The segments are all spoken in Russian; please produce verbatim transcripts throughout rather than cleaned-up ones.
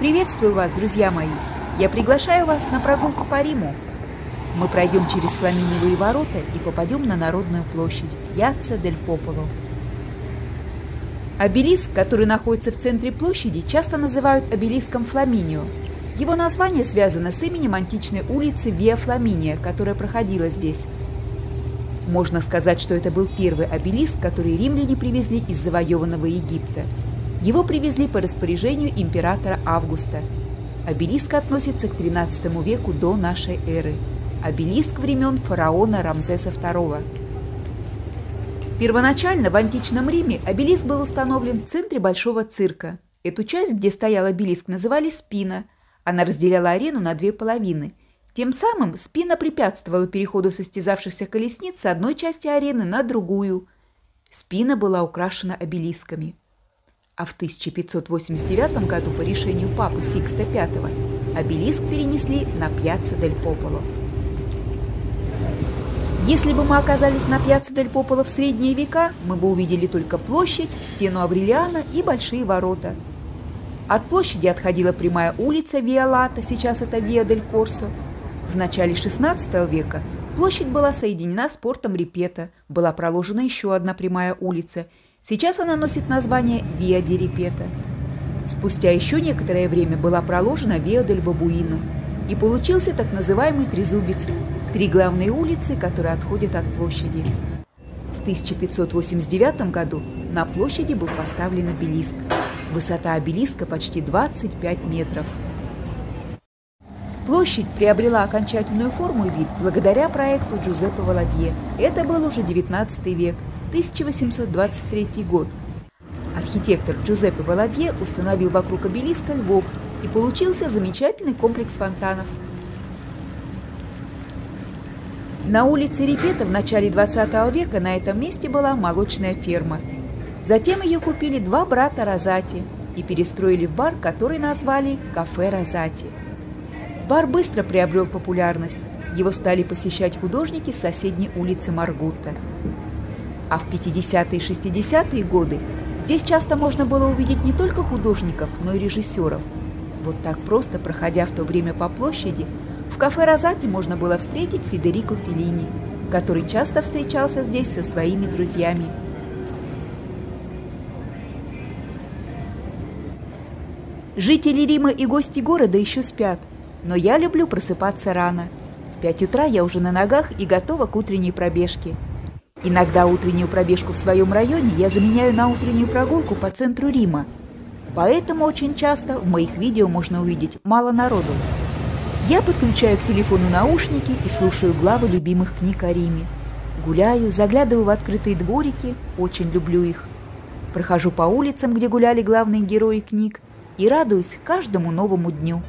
Приветствую вас, друзья мои! Я приглашаю вас на прогулку по Риму. Мы пройдем через Фламиниевые ворота и попадем на Народную площадь Пьяцца-дель-Пополо. Обелиск, который находится в центре площади, часто называют обелиском Фламинио. Его название связано с именем античной улицы Виа-Фламиния, которая проходила здесь. Можно сказать, что это был первый обелиск, который римляне привезли из завоеванного Египта. Его привезли по распоряжению императора Августа. Обелиск относится к тринадцатому веку до нашей эры. Обелиск времен фараона Рамзеса второго. Первоначально в античном Риме обелиск был установлен в центре большого цирка. Эту часть, где стоял обелиск, называли спина. Она разделяла арену на две половины. Тем самым спина препятствовала переходу состязавшихся колесниц с одной части арены на другую. Спина была украшена обелисками. А в тысяча пятьсот восемьдесят девятом году по решению папы Сикста пятого обелиск перенесли на Пьяцца-дель-Пополо. Если бы мы оказались на Пьяцца-дель-Пополо в средние века, мы бы увидели только площадь, стену Аврелиана и большие ворота. От площади отходила прямая улица Виа-Лата, сейчас это Виа дель Корсо. В начале шестнадцатого века площадь была соединена с портом Рипетта, была проложена еще одна прямая улица. Сейчас она носит название Виа ди Рипетта. Спустя еще некоторое время была проложена Виа дель Бабуино, и получился так называемый трезубец – три главные улицы, которые отходят от площади. В тысяча пятьсот восемьдесят девятом году на площади был поставлен обелиск. Высота обелиска почти двадцать пять метров. Площадь приобрела окончательную форму и вид благодаря проекту Джузеппе Валадье. Это был уже девятнадцатый век, тысяча восемьсот двадцать третий год. Архитектор Джузеппе Валадье установил вокруг обелиска львов, и получился замечательный комплекс фонтанов. На улице Рипетта в начале двадцатого века на этом месте была молочная ферма. Затем ее купили два брата Розати и перестроили в бар, который назвали «Кафе Розати». Бар быстро приобрел популярность. Его стали посещать художники с соседней улицы Маргутта. А в пятидесятые и шестидесятые годы здесь часто можно было увидеть не только художников, но и режиссеров. Вот так просто, проходя в то время по площади, в кафе Розати можно было встретить Федерико Феллини, который часто встречался здесь со своими друзьями. Жители Рима и гости города еще спят, но я люблю просыпаться рано. В пять утра я уже на ногах и готова к утренней пробежке. Иногда утреннюю пробежку в своем районе я заменяю на утреннюю прогулку по центру Рима. Поэтому очень часто в моих видео можно увидеть мало народу. Я подключаю к телефону наушники и слушаю главы любимых книг о Риме. Гуляю, заглядываю в открытые дворики, очень люблю их. Прохожу по улицам, где гуляли главные герои книг, и радуюсь каждому новому дню.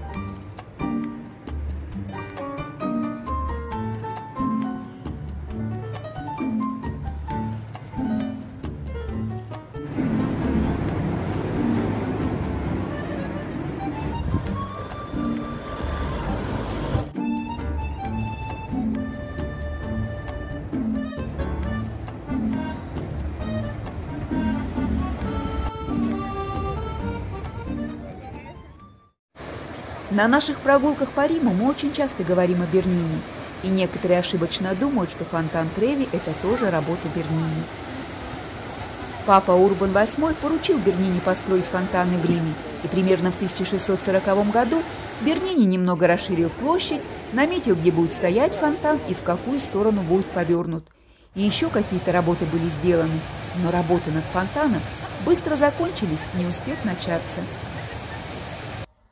На наших прогулках по Риму мы очень часто говорим о Бернини, и некоторые ошибочно думают, что фонтан Треви – это тоже работа Бернини. Папа Урбан восьмой поручил Бернини построить фонтаны в Риме, и примерно в тысяча шестьсот сороковом году Бернини немного расширил площадь, наметил, где будет стоять фонтан и в какую сторону будет повернут. И еще какие-то работы были сделаны, но работы над фонтаном быстро закончились, не успев начаться.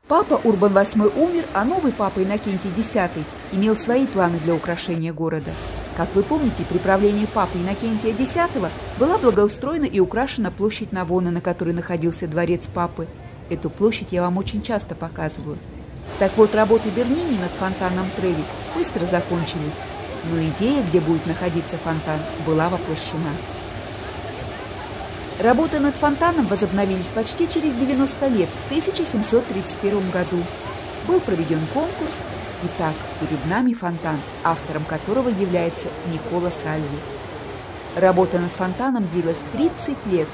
Папа Урбан восьмой умер, а новый папа Иннокентий десятый имел свои планы для украшения города. Как вы помните, при правлении папы Иннокентия десятого была благоустроена и украшена площадь Навона, на которой находился дворец папы. Эту площадь я вам очень часто показываю. Так вот, работы Бернини над фонтаном Треви быстро закончились, но идея, где будет находиться фонтан, была воплощена. Работы над фонтаном возобновились почти через девяносто лет, в тысяча семьсот тридцать первом году. Был проведен конкурс, и так перед нами фонтан, автором которого является Никола Сальви. Работа над фонтаном длилась тридцать лет.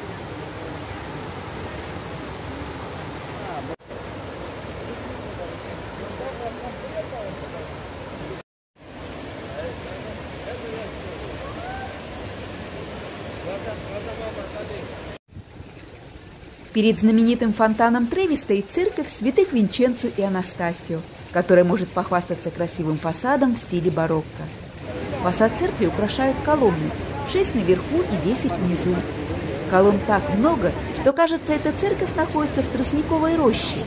Перед знаменитым фонтаном Треви стоит церковь святых Винченцо и Анастасию, которая может похвастаться красивым фасадом в стиле барокко. Фасад церкви украшают колонны, шесть наверху и десять внизу. Колонн так много, что, кажется, эта церковь находится в тростниковой роще.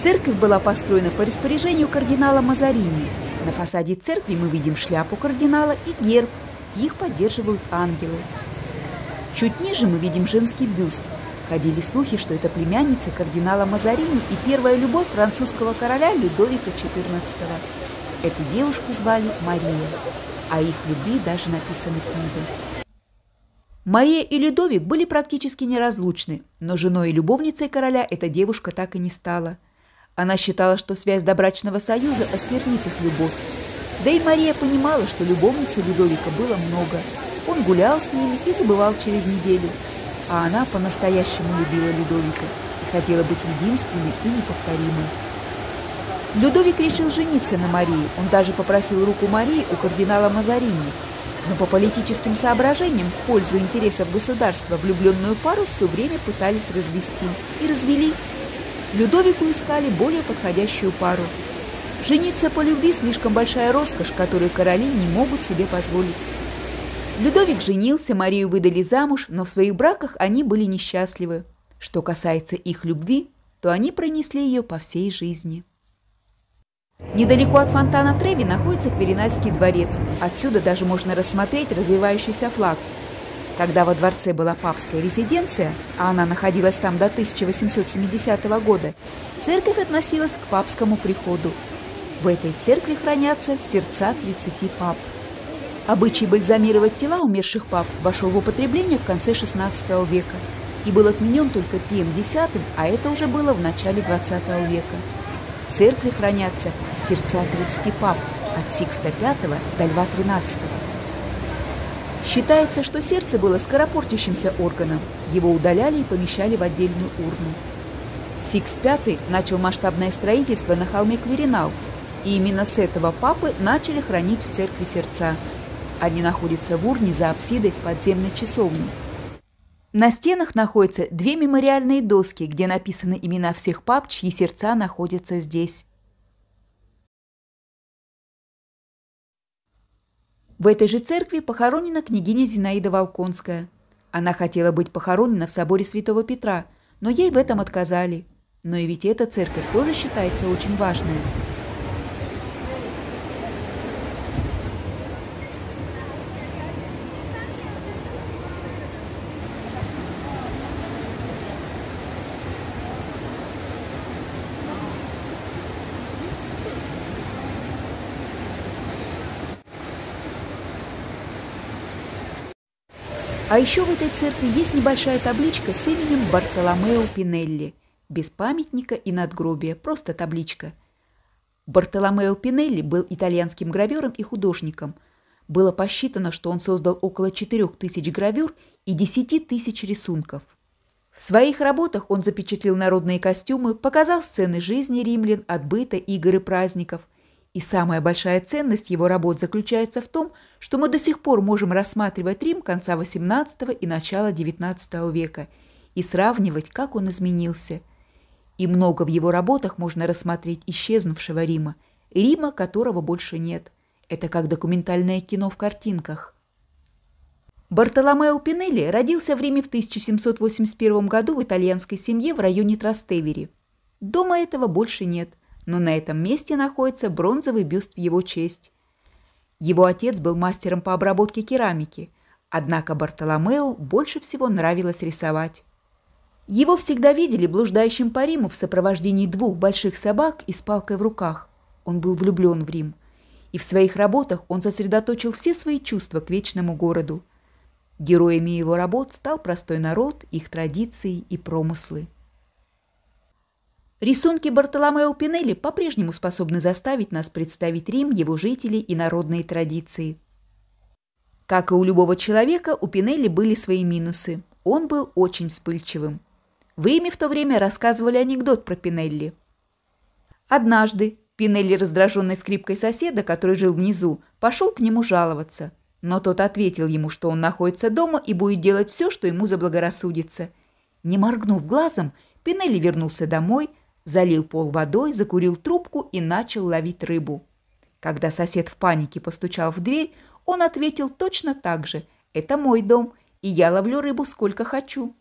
Церковь была построена по распоряжению кардинала Мазарини. На фасаде церкви мы видим шляпу кардинала и герб. Их поддерживают ангелы. Чуть ниже мы видим женский бюст. Ходили слухи, что это племянница кардинала Мазарини и первая любовь французского короля Людовика четырнадцатого. Эту девушку звали Мария. О их любви даже написаны книги. Мария и Людовик были практически неразлучны, но женой и любовницей короля эта девушка так и не стала. Она считала, что связь добрачного союза осквернит их любовь. Да и Мария понимала, что любовниц у Людовика было много. Он гулял с ними и забывал через неделю. А она по-настоящему любила Людовика и хотела быть единственной и неповторимой. Людовик решил жениться на Марии. Он даже попросил руку Марии у кардинала Мазарини. Но по политическим соображениям, в пользу интересов государства, влюбленную пару все время пытались развести. И развели. Людовику искали более подходящую пару. Жениться по любви – слишком большая роскошь, которую короли не могут себе позволить. Людовик женился, Марию выдали замуж, но в своих браках они были несчастливы. Что касается их любви, то они пронесли ее по всей жизни. Недалеко от фонтана Треви находится Квиринальский дворец. Отсюда даже можно рассмотреть развивающийся флаг. Когда во дворце была папская резиденция, а она находилась там до тысяча восемьсот семидесятого года, церковь относилась к папскому приходу. В этой церкви хранятся сердца тридцати пап. Обычай бальзамировать тела умерших пап вошел в употребление в конце шестнадцатого века и был отменен только Пием Десятым, а это уже было в начале двадцатого века. В церкви хранятся сердца тридцати пап от Сикста Пятого до Льва Тринадцатого. Считается, что сердце было скоропортящимся органом, его удаляли и помещали в отдельную урну. Сикст Пятый начал масштабное строительство на холме Квиринал, и именно с этого папы начали хранить в церкви сердца. Они находятся в урне за апсидой в подземной часовне. На стенах находятся две мемориальные доски, где написаны имена всех пап, чьи сердца находятся здесь. В этой же церкви похоронена княгиня Зинаида Волконская. Она хотела быть похоронена в соборе Святого Петра, но ей в этом отказали. Но и ведь эта церковь тоже считается очень важной. А еще в этой церкви есть небольшая табличка с именем Бартоломео Пинелли. Без памятника и надгробия, просто табличка. Бартоломео Пинелли был итальянским гравером и художником. Было посчитано, что он создал около четырёх тысяч гравюр и десяти тысяч рисунков. В своих работах он запечатлел народные костюмы, показал сцены жизни римлян, от быта, игр и праздников. И самая большая ценность его работ заключается в том, что мы до сих пор можем рассматривать Рим конца восемнадцатого и начала девятнадцатого века и сравнивать, как он изменился. И много в его работах можно рассмотреть исчезнувшего Рима, Рима, которого больше нет. Это как документальное кино в картинках. Бартоломео Пинелли родился в Риме в тысяча семьсот восемьдесят первом году в итальянской семье в районе Трастевере. Дома этого больше нет. Но на этом месте находится бронзовый бюст в его честь. Его отец был мастером по обработке керамики, однако Бартоломео больше всего нравилось рисовать. Его всегда видели блуждающим по Риму в сопровождении двух больших собак и с палкой в руках. Он был влюблен в Рим. И в своих работах он сосредоточил все свои чувства к вечному городу. Героями его работ стал простой народ, их традиции и промыслы. Рисунки Бартоломео Пинелли по-прежнему способны заставить нас представить Рим, его жителей и народные традиции. Как и у любого человека, у Пинелли были свои минусы. Он был очень вспыльчивым. В Риме в то время рассказывали анекдот про Пинелли. Однажды Пинелли, раздраженный скрипкой соседа, который жил внизу, пошел к нему жаловаться. Но тот ответил ему, что он находится дома и будет делать все, что ему заблагорассудится. Не моргнув глазом, Пинелли вернулся домой, залил пол водой, закурил трубку и начал ловить рыбу. Когда сосед в панике постучал в дверь, он ответил точно так же: «Это мой дом, и я ловлю рыбу сколько хочу».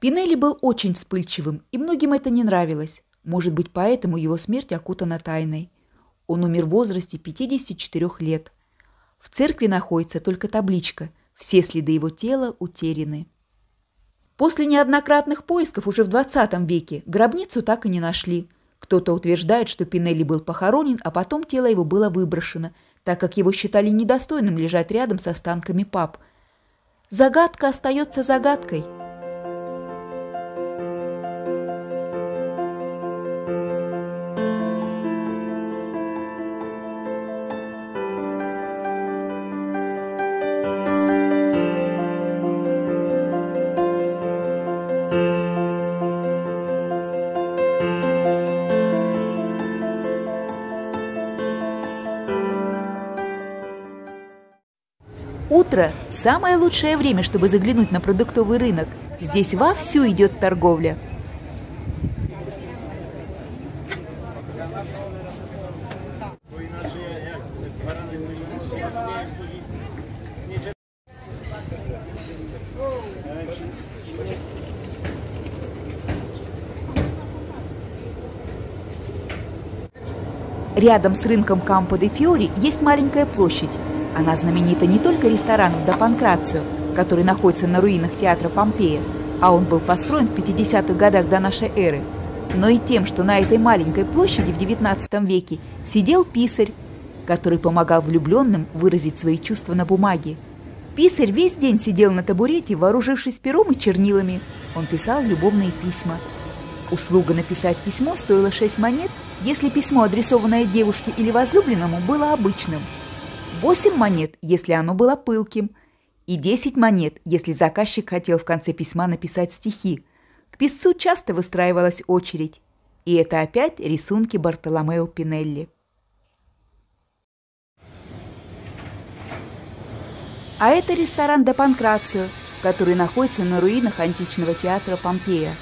Пинелли был очень вспыльчивым, и многим это не нравилось. Может быть, поэтому его смерть окутана тайной. Он умер в возрасте пятидесяти четырёх лет. В церкви находится только табличка: все следы его тела утеряны. После неоднократных поисков уже в двадцатом веке гробницу так и не нашли. Кто-то утверждает, что Пинелли был похоронен, а потом тело его было выброшено, так как его считали недостойным лежать рядом с останками пап. Загадка остается загадкой. Утро – самое лучшее время, чтобы заглянуть на продуктовый рынок. Здесь вовсю идет торговля. Рядом с рынком Кампо де Фиори есть маленькая площадь. Она знаменита не только рестораном «Да Панкрацио», который находится на руинах театра Помпея, а он был построен в пятидесятых годах до нашей эры, но и тем, что на этой маленькой площади в девятнадцатом веке сидел писарь, который помогал влюбленным выразить свои чувства на бумаге. Писарь весь день сидел на табурете, вооружившись пером и чернилами. Он писал любовные письма. Услуга написать письмо стоила шесть монет, если письмо, адресованное девушке или возлюбленному, было обычным, восемь монет, если оно было пылким, и десять монет, если заказчик хотел в конце письма написать стихи. К писцу часто выстраивалась очередь. И это опять рисунки Бартоломео Пинелли. А это ресторан «Да Панкрацио», который находится на руинах античного театра Помпея.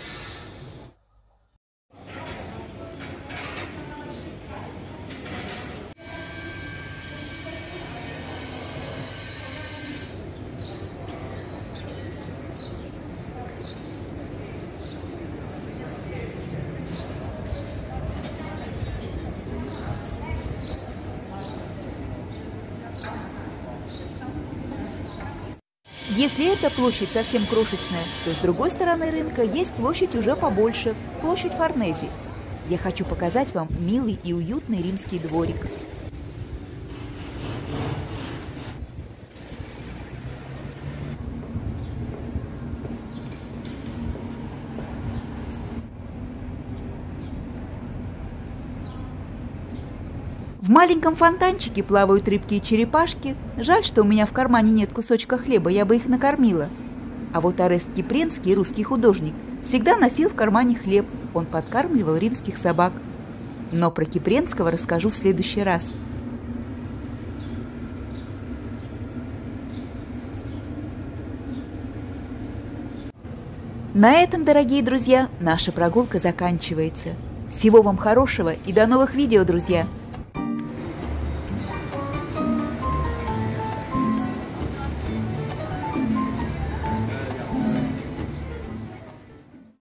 Если эта площадь совсем крошечная, то с другой стороны рынка есть площадь уже побольше – площадь Фарнези. Я хочу показать вам милый и уютный римский дворик. В маленьком фонтанчике плавают рыбки и черепашки. Жаль, что у меня в кармане нет кусочка хлеба, я бы их накормила. А вот Орест Кипренский, русский художник, всегда носил в кармане хлеб. Он подкармливал римских собак. Но про Кипренского расскажу в следующий раз. На этом, дорогие друзья, наша прогулка заканчивается. Всего вам хорошего и до новых видео, друзья!